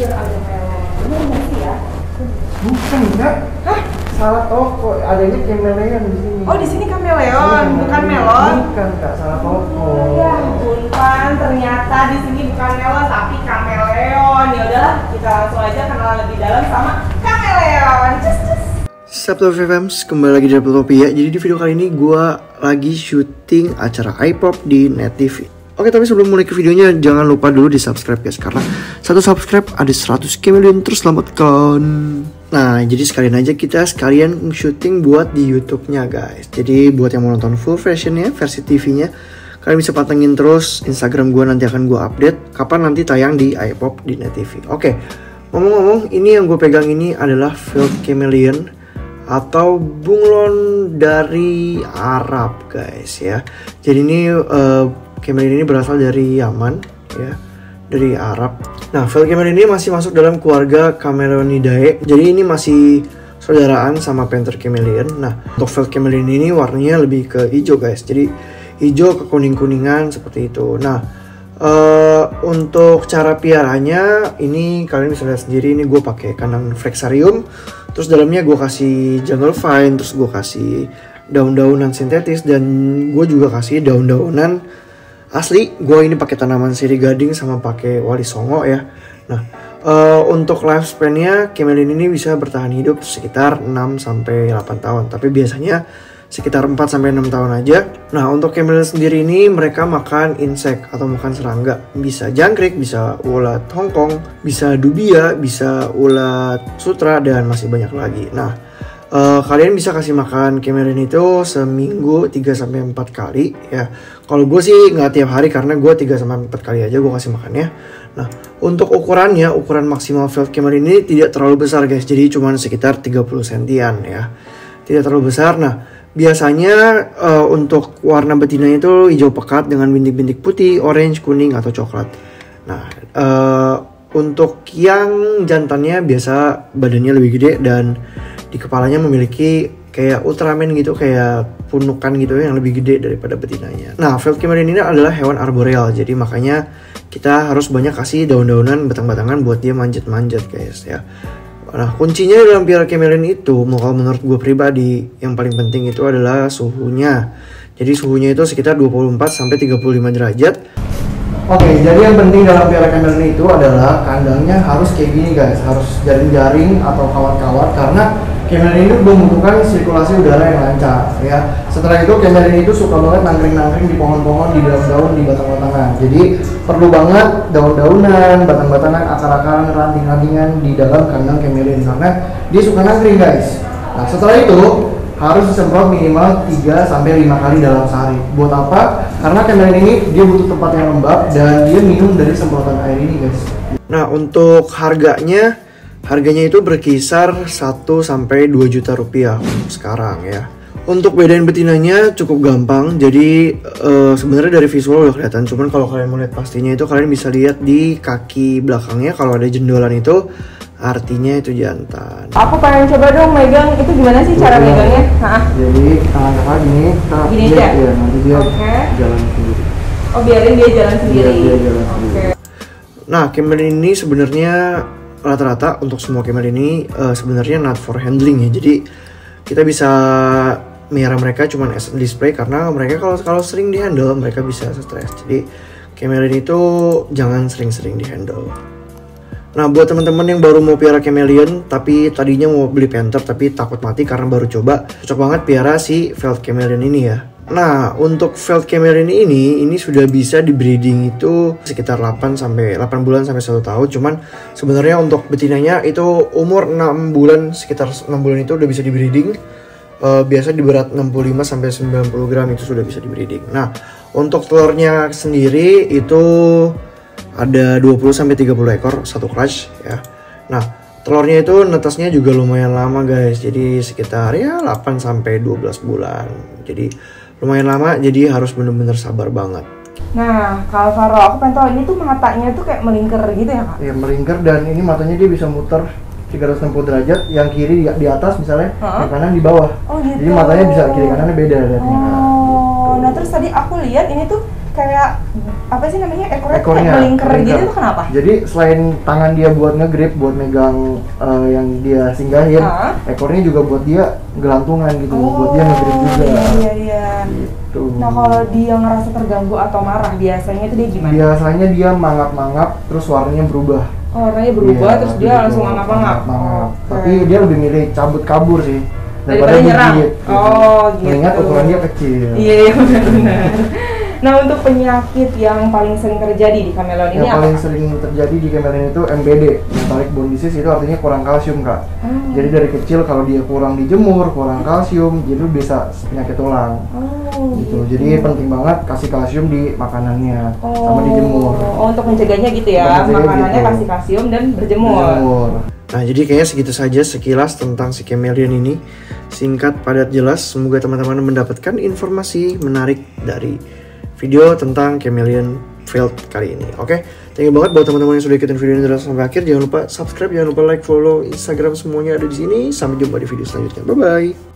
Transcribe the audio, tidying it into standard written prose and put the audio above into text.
pikir ada melon. Bener nggak sih ya? Bukan, enggak. Hah? Salah toko. Adanya chameleon di sini. Oh, di sini chameleon, bukan melon. Bukan, enggak, salah toko. Ya, Bunpan, ternyata di sini bukan melon tapi chameleon. Ya udahlah, kita langsung aja kenalan lebih dalam sama chameleon. Cus. Sabtu Fems, kembali lagi di Kopi ya. Jadi di video kali ini gue lagi syuting acara iPop di Net TV. Oke, tapi sebelum mulai ke videonya jangan lupa dulu di subscribe guys, karena satu subscribe ada 100 chameleon terus selamatkan. Nah, jadi kita sekalian syuting buat di YouTube-nya guys. Jadi buat yang mau nonton full versionnya, versi TV-nya, kalian bisa pantengin terus Instagram gue, nanti akan gue update kapan nanti tayang di iPop di Net TV. Oke, ngomong-ngomong, ini yang gue pegang ini adalah Veiled Chameleon atau bunglon dari Arab guys ya. Jadi ini chameleon ini berasal dari Yaman ya, dari Arab. Nah, veiled chameleon ini masih masuk dalam keluarga Chameleonidae. Jadi ini masih saudaraan sama Panther chameleon. Nah, untuk veiled chameleon ini warnanya lebih ke hijau guys. Jadi hijau ke kuning-kuningan seperti itu. Nah, untuk cara piaranya ini kalian bisa lihat sendiri. Ini gue pakai kandang flexarium, terus dalamnya gue kasih jungle vine, terus gue kasih daun-daunan sintetis, dan gue juga kasih daun-daunan asli. Gue ini pakai tanaman sirih gading sama pakai wali songo ya. Nah, untuk lifespan-nya chameleon ini bisa bertahan hidup sekitar 6-8 tahun, tapi biasanya sekitar 4-6 tahun aja. Nah, untuk chameleon sendiri ini mereka makan insek atau makan serangga. Bisa jangkrik, bisa ulat Hongkong, bisa dubia, bisa ulat sutra, dan masih banyak lagi. Nah, kalian bisa kasih makan chameleon itu seminggu 3-4 kali ya. Kalau gue sih nggak tiap hari, karena gue 3-4 kali aja gue kasih makannya. Nah, untuk ukurannya, ukuran maksimal veiled chameleon ini tidak terlalu besar guys. Jadi cuman sekitar 30 sentian ya. Tidak terlalu besar. Nah, biasanya untuk warna betinanya itu hijau pekat dengan bintik-bintik putih, orange, kuning, atau coklat. Nah, untuk yang jantannya biasa badannya lebih gede dan di kepalanya memiliki kayak Ultraman gitu, kayak punukan gitu yang lebih gede daripada betinanya. Nah, veiled chameleon ini adalah hewan arboreal, jadi makanya kita harus banyak kasih daun-daunan, batang-batangan buat dia manjat-manjat guys ya. Nah, kuncinya dalam piara chameleon itu, kalau menurut gue pribadi, yang paling penting itu adalah suhunya. Jadi suhunya itu sekitar 24-35 derajat. Oke, jadi yang penting dalam piara chameleon itu adalah kandangnya harus kayak gini guys, harus jaring-jaring atau kawat-kawat, karena chameleon itu membutuhkan sirkulasi udara yang lancar ya. Setelah itu chameleon itu suka banget nangkring-nangkring di pohon-pohon, di daun-daun, di batang-batangan. Jadi perlu banget daun-daunan, batang-batangan, akar-akaran, ranting-rantingan di dalam kandang chameleon, karena dia suka nangkring guys. Nah, setelah itu harus disemprot minimal 3-5 kali dalam sehari. Buat apa? Karena chameleon ini dia butuh tempat yang lembab dan dia minum dari semprotan air ini guys. Nah, untuk harganya itu berkisar 1-2 juta rupiah sekarang ya. Untuk bedain betinanya cukup gampang. Jadi sebenarnya dari visual udah kelihatan, cuman kalau kalian mau lihat pastinya itu kalian bisa lihat di kaki belakangnya, kalau ada jendolan itu artinya itu jantan. Aku pengen coba dong megang itu, gimana sih cara megangnya? Jadi tangan gini aja ya, nanti dia jalan sendiri. Oh, biarin dia jalan sendiri. Okay. Nah, chameleon ini sebenarnya rata-rata untuk semua chameleon ini sebenarnya not for handling ya. Jadi kita bisa melihara mereka cuman as display, karena mereka kalau sering dihandle mereka bisa stres. Jadi chameleon itu jangan sering-sering dihandle. Nah, buat teman-teman yang baru mau piara chameleon tapi tadinya mau beli Panther tapi takut mati karena baru coba, cocok banget piara si veiled chameleon ini ya. Nah, untuk veiled chameleon ini sudah bisa di breeding itu sekitar 8 bulan sampai 1 tahun. Cuman sebenarnya untuk betinanya itu umur 6 bulan, sekitar 6 bulan itu udah bisa di breeding. Biasa di berat 65 sampai 90 gram itu sudah bisa di breeding. Nah, untuk telurnya sendiri itu ada 20 sampai 30 ekor satu clutch ya. Nah, telurnya itu netasnya juga lumayan lama guys. Jadi sekitar ya 8 sampai 12 bulan. Jadi lumayan lama, jadi harus bener-bener sabar banget. Nah, kalau Faro, aku pengen tahu ini tuh matanya tuh kayak melingkar gitu ya kak? Iya, melingkar, dan ini matanya dia bisa muter 360 derajat, yang kiri di atas misalnya, yang kanan di bawah. Oh gitu. Jadi matanya bisa kiri kanannya beda. Oh, gitu. Nah terus tadi aku lihat ini tuh kayak apa sih namanya ekornya melingkar gitu tuh kenapa? Jadi selain tangan dia buat nge-grip, buat megang yang dia singgahin, ekornya juga buat dia gelantungan gitu, buat dia nge-grip juga. Iya. Gitu. Nah kalau dia ngerasa terganggu atau marah biasanya itu dia gimana? Biasanya dia mangap-mangap, terus warnanya berubah. Warnanya berubah, terus dia gitu, langsung mangap-mangap. Tapi dia lebih milih cabut kabur sih. Daripada nyerang. Digigit, gitu. Mengingat ukurannya kecil. Iya benar. Nah untuk penyakit yang paling sering terjadi di chameleon ini apa? Yang paling sering terjadi di chameleon itu MBD, metallic bone disease, itu artinya kurang kalsium kak. Jadi dari kecil kalau dia kurang dijemur, kurang kalsium, jadi bisa penyakit tulang. Gitu. Jadi penting banget kasih kalsium di makanannya sama dijemur. Untuk mencegahnya gitu ya, makanannya kasih kalsium dan berjemur. Nah jadi kayaknya segitu saja sekilas tentang si chameleon ini. Singkat, padat, jelas. Semoga teman-teman mendapatkan informasi menarik dari video tentang chameleon veiled kali ini. Oke, thank you banget buat teman-teman yang sudah ikutin video ini dari sampai akhir. Jangan lupa subscribe, jangan lupa like, follow Instagram, semuanya ada di sini. Sampai jumpa di video selanjutnya. Bye bye.